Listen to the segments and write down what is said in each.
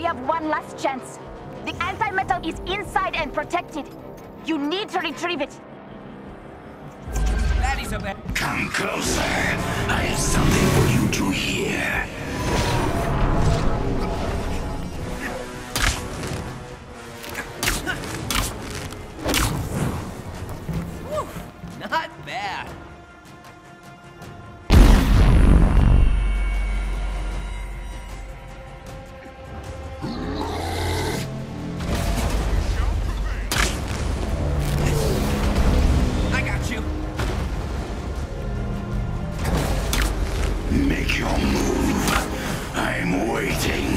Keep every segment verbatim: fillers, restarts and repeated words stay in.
We have one last chance. The antimetal is inside and protected. You need to retrieve it. That is a bad... Come closer. I have something for you to hear. Not bad. I got you. Make your move. I'm waiting.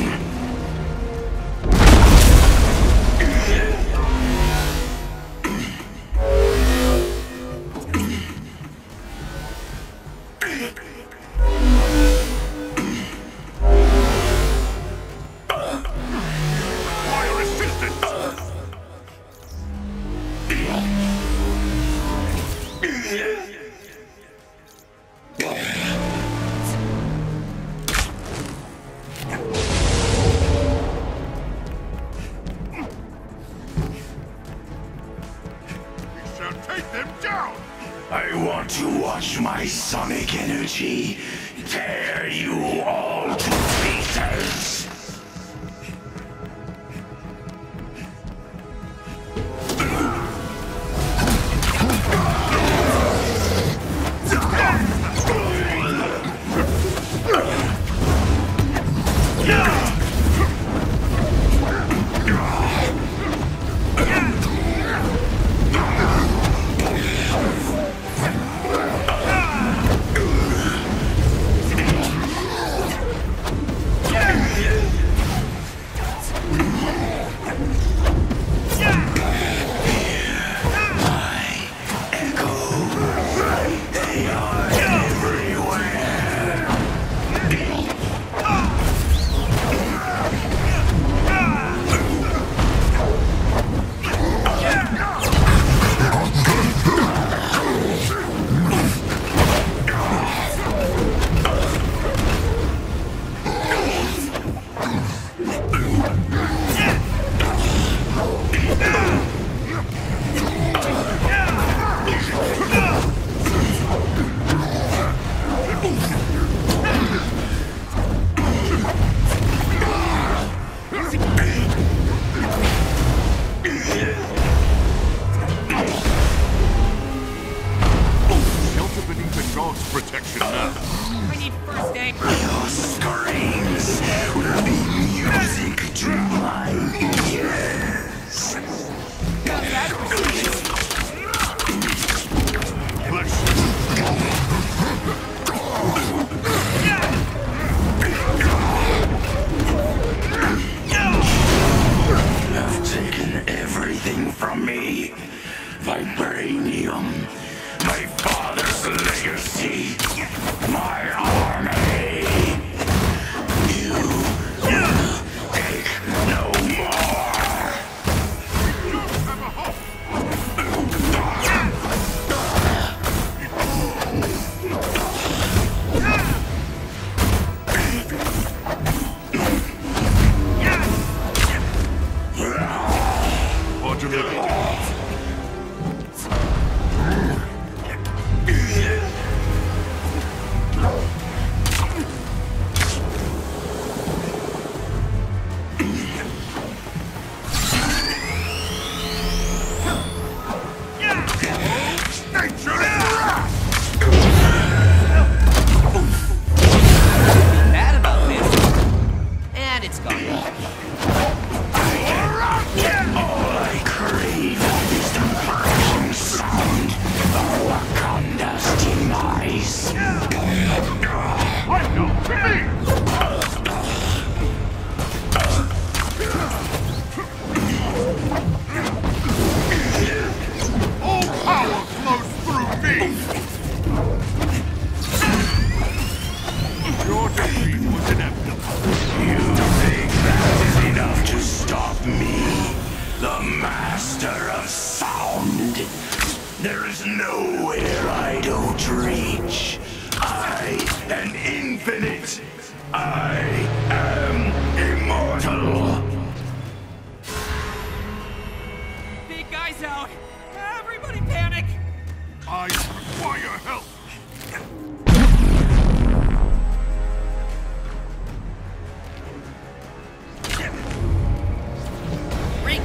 I want to watch my sonic energy tear you all to pieces! Protection now. I need first aid. Your screams will be music to my ears. You have taken everything from me. Vibranium. My father's legacy, my army. You will take no more. Automatic. There is nowhere I don't reach. I am infinite.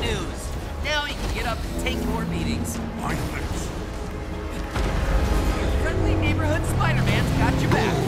Good news. Now you can get up and take your meetings. My thanks. Your friendly neighborhood Spider-Man's got your back.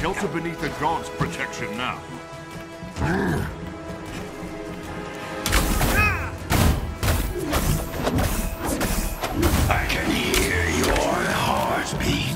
Shelter beneath the god's protection now. I can hear your heartbeat.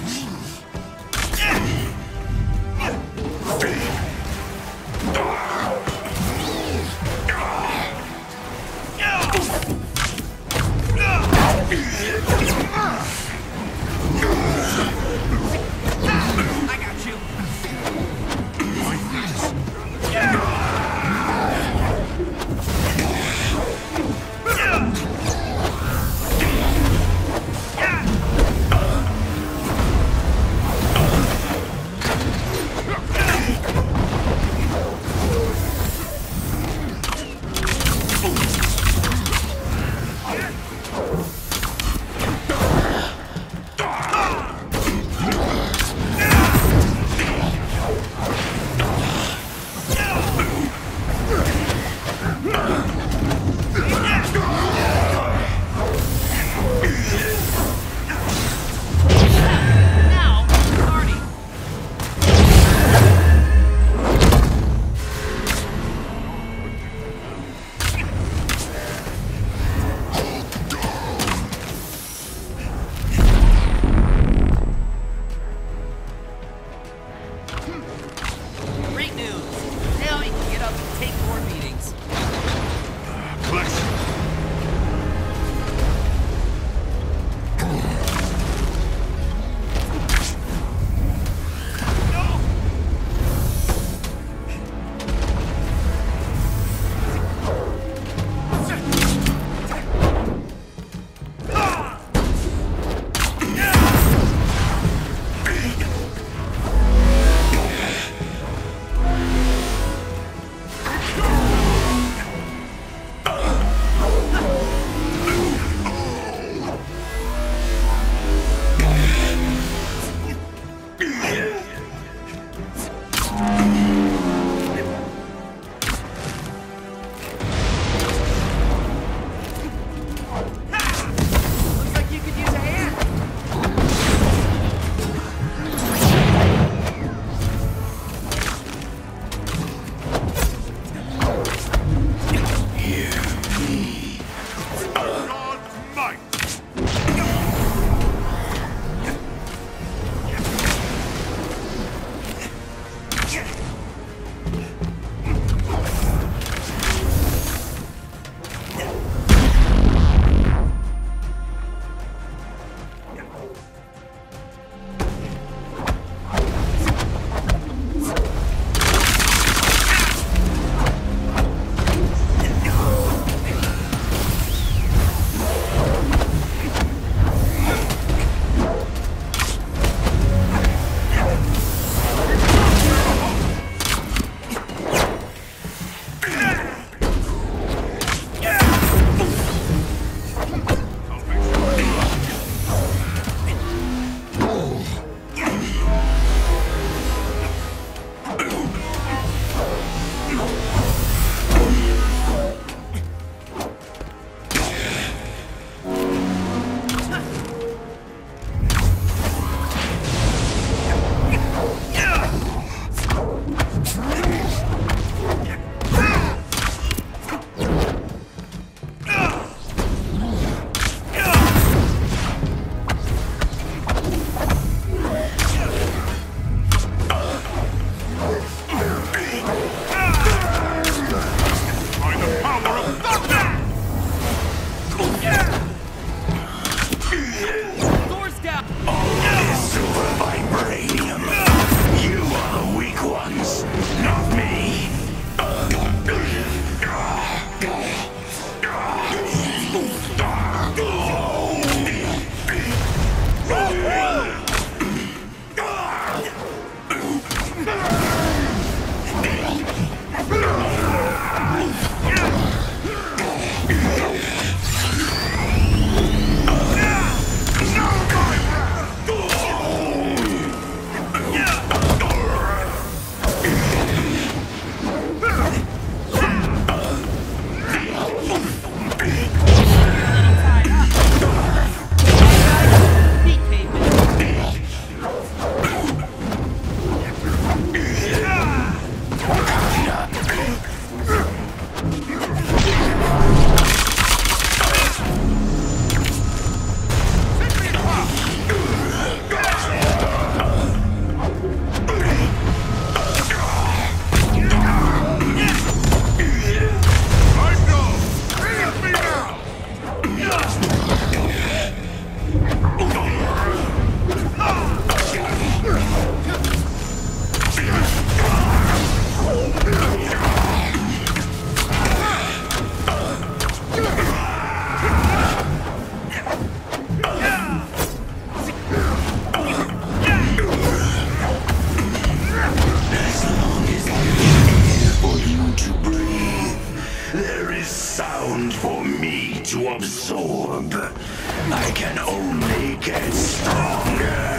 absorb. I can only get stronger.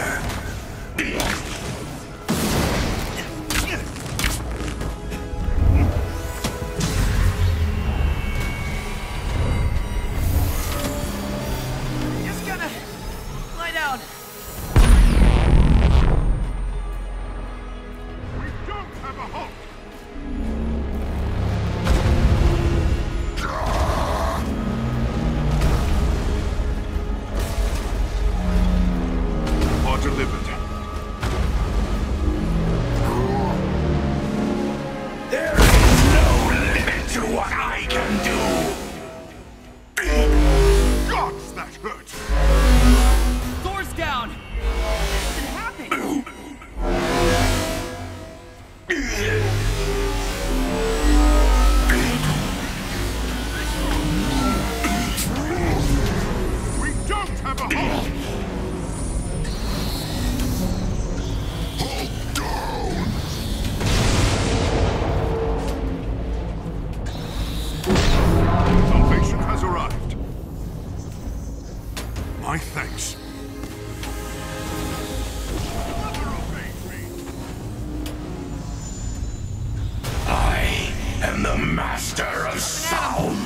Just gonna lie down. We don't have a hope. My thanks. I am the master of sound.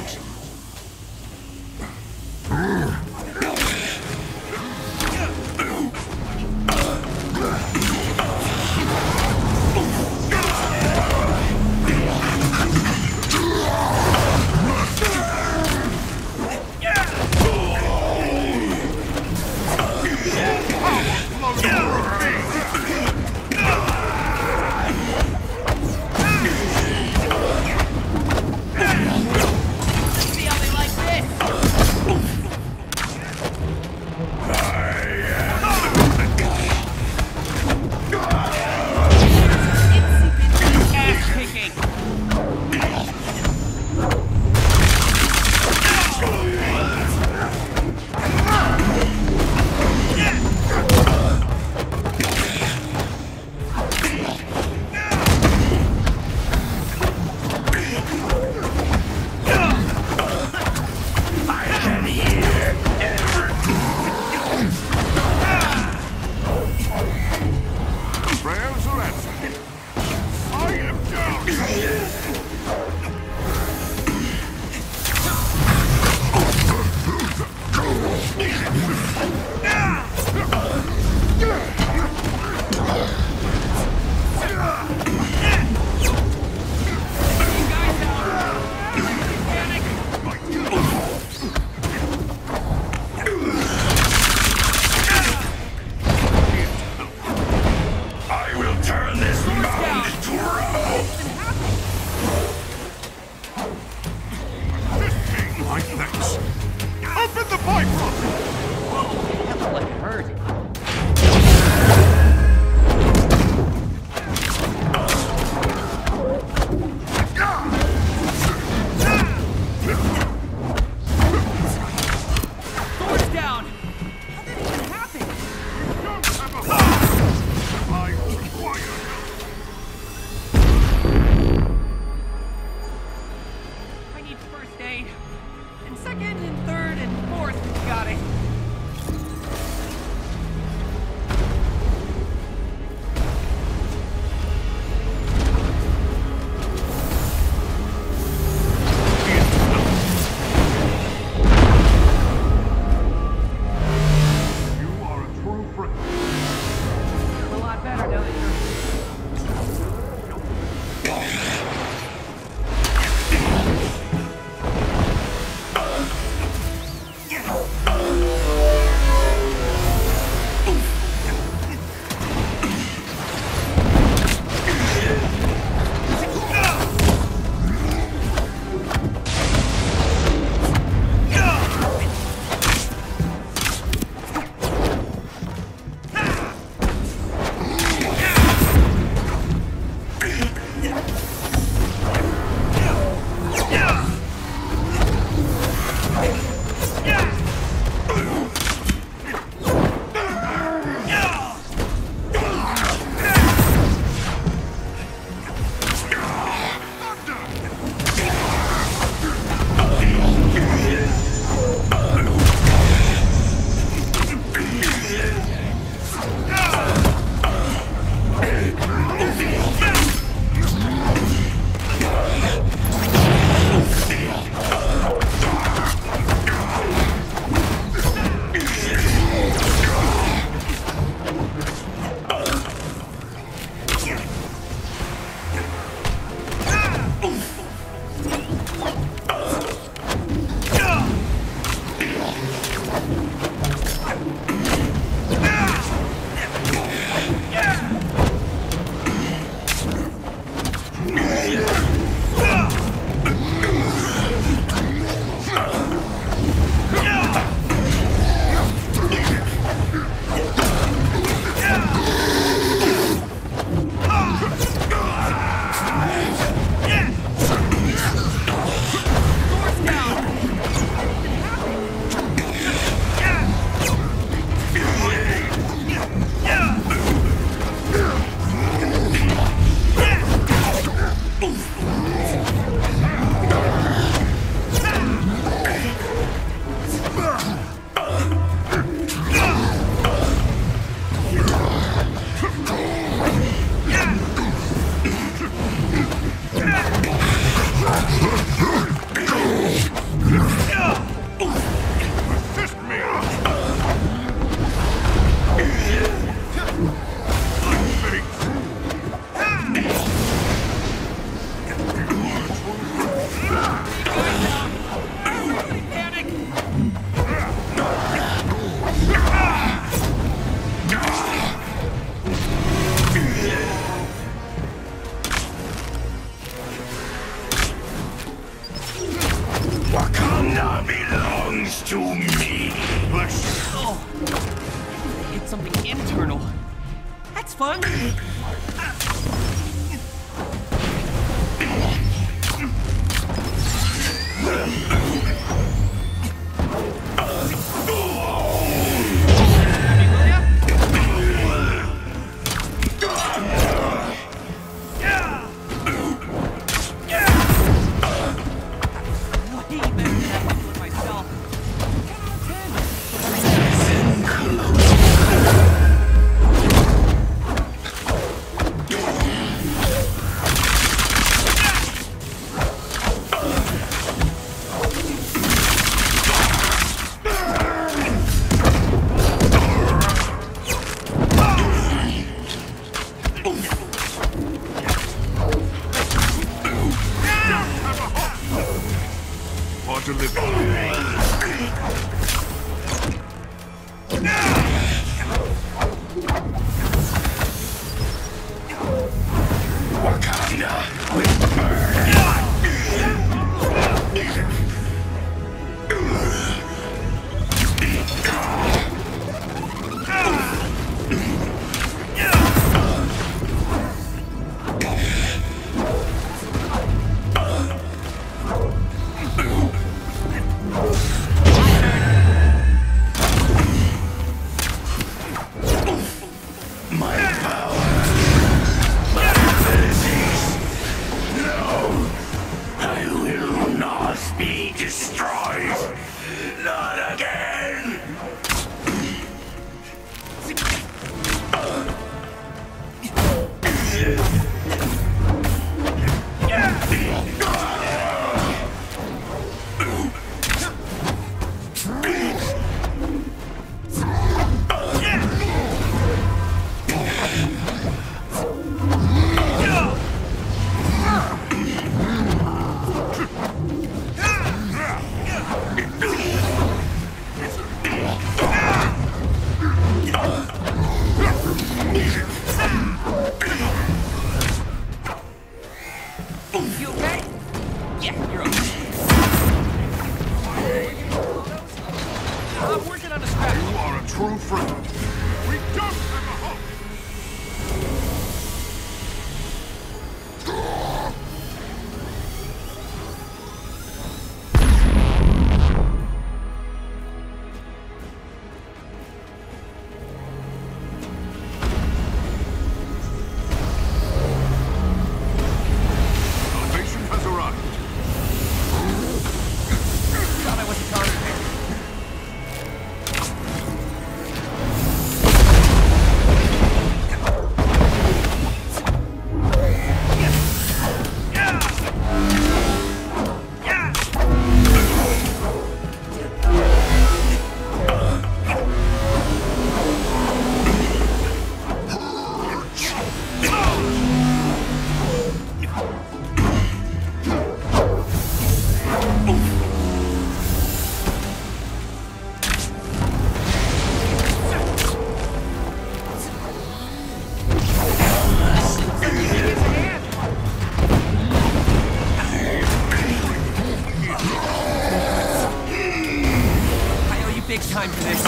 makes time for this.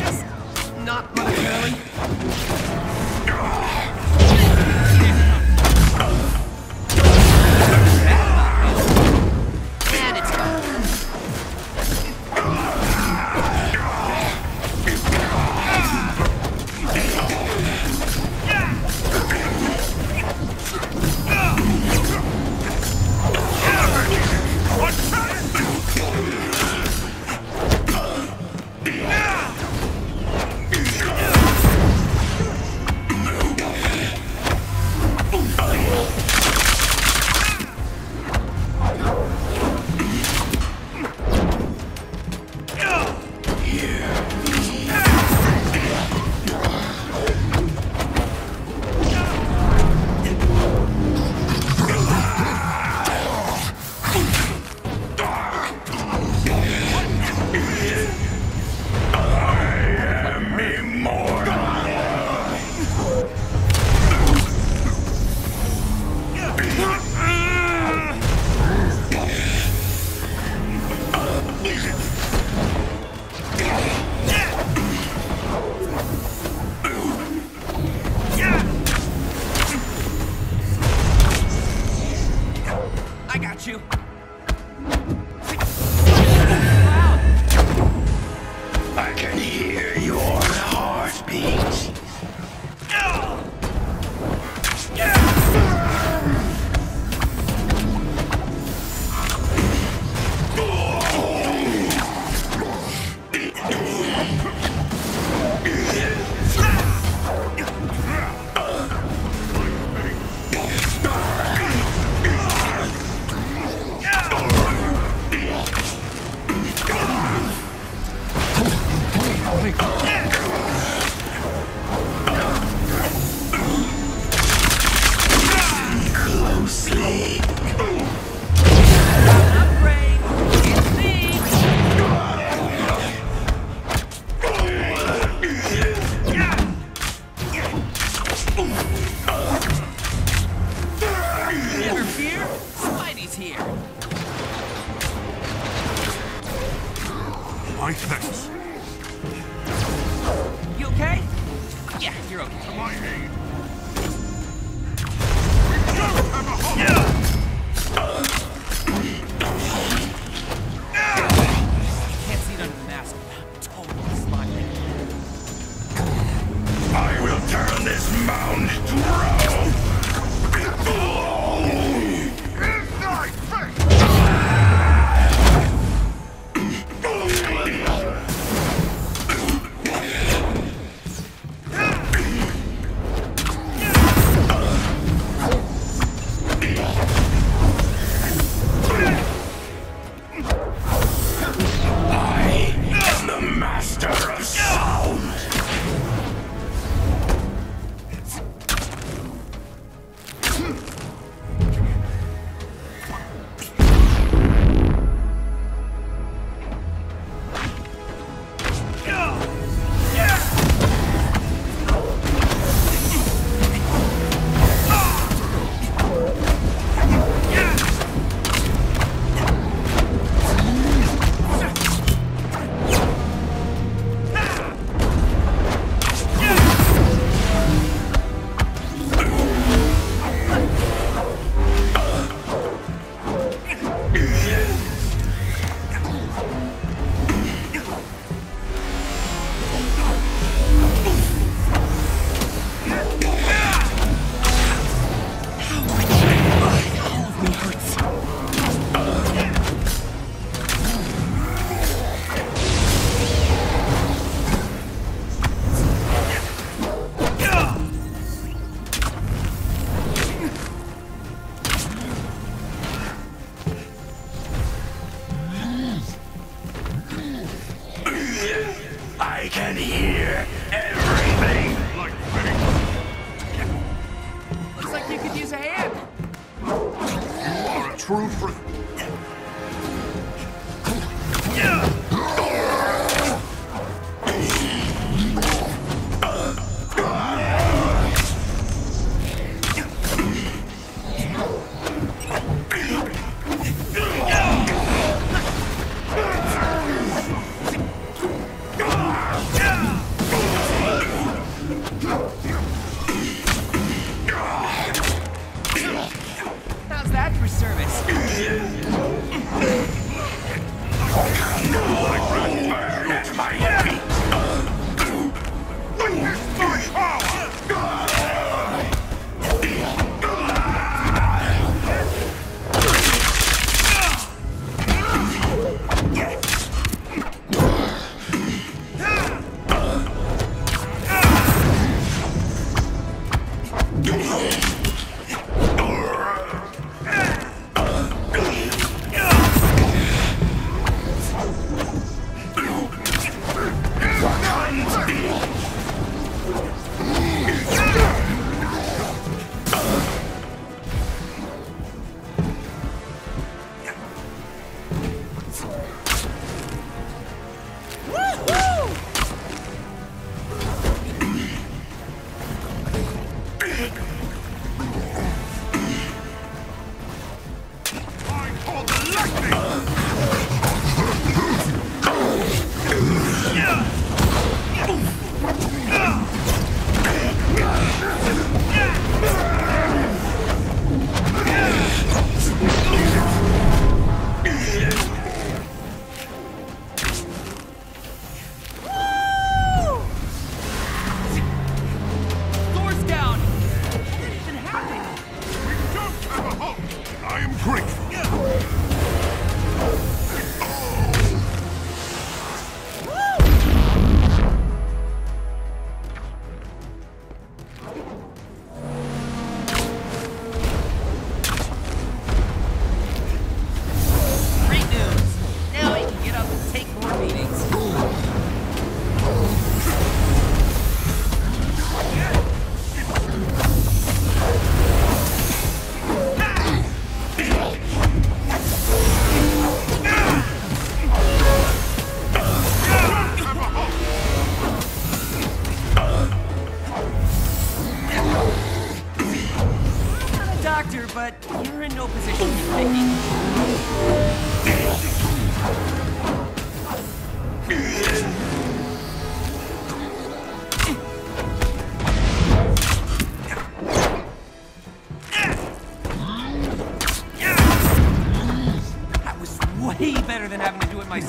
Just not much early. And it's gone. What's happening?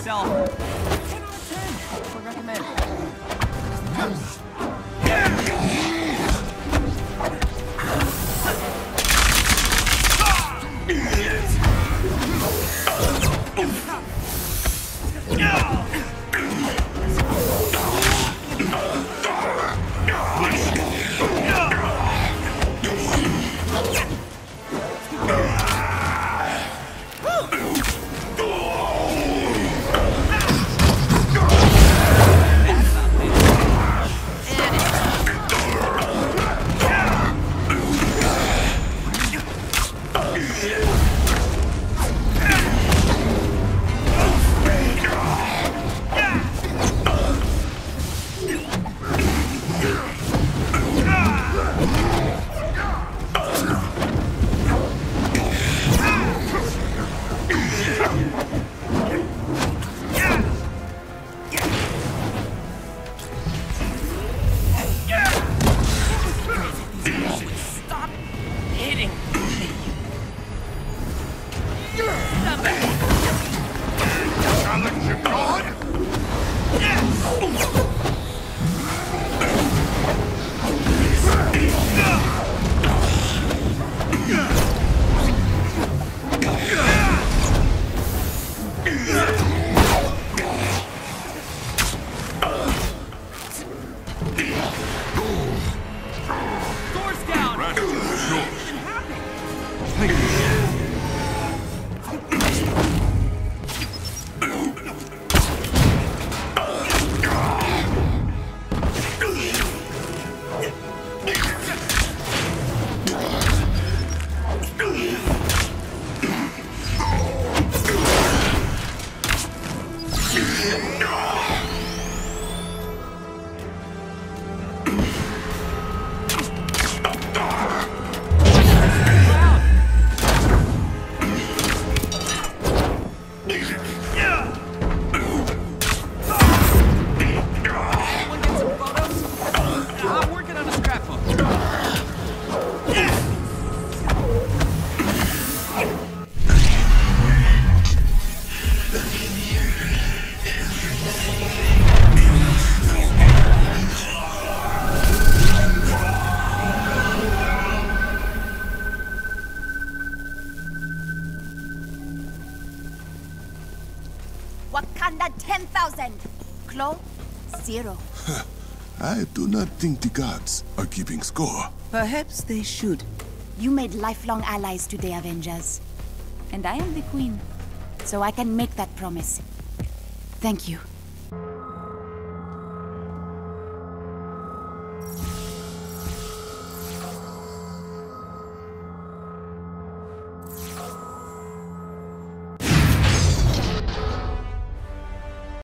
myself. ten out of ten would recommend. Zero. Huh. I do not think the gods are keeping score. Perhaps they should. You made lifelong allies today, Avengers. And I am the queen, so I can make that promise. Thank you.